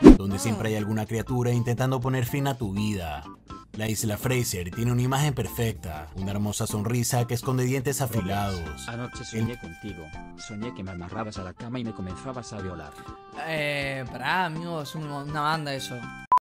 donde siempre hay alguna criatura intentando poner fin a tu vida. La isla Fraser tiene una imagen perfecta, una hermosa sonrisa que esconde dientes afilados. Anoche soñé contigo, soñé que me amarrabas a la cama y me comenzabas a violar. Pará, amigos, una banda eso.